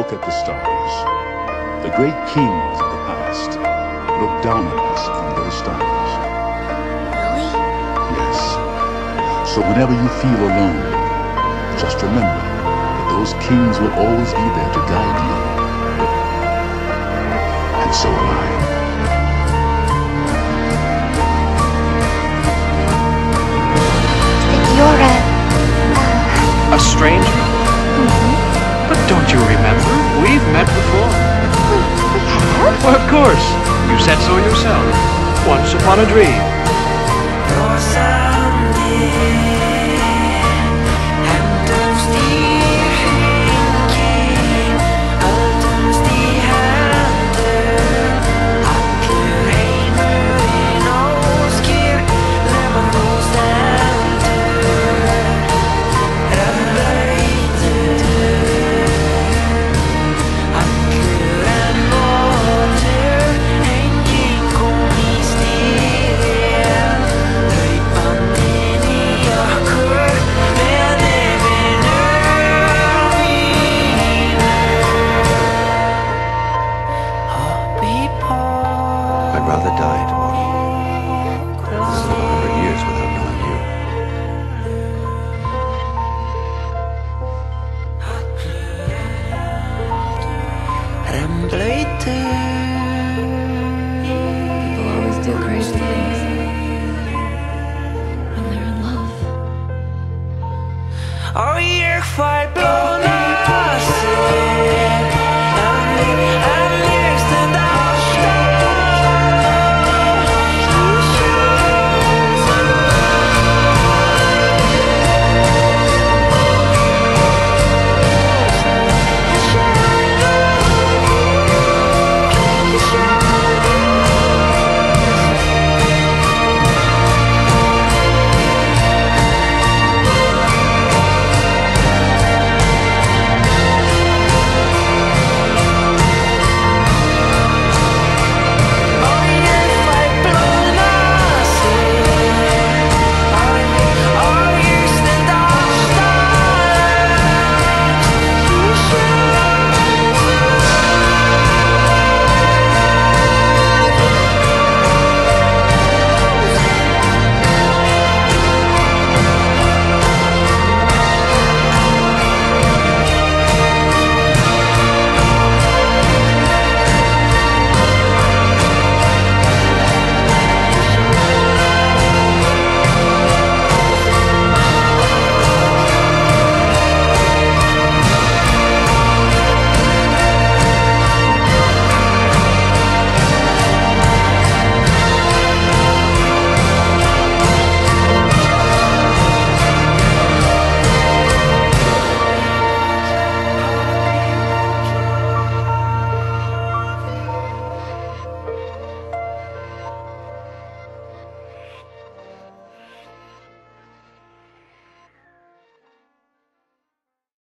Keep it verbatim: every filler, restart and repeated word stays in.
look at the stars. The great kings of the past look down at us from those stars. Really? Yes. So whenever you feel alone, just remember that those kings will always be there to guide you. And so will I. A stranger? Mm-hmm. But don't you remember? We've met before. We, we have? Well, of course. You said so yourself. Once upon a dream. Or someday. Fight.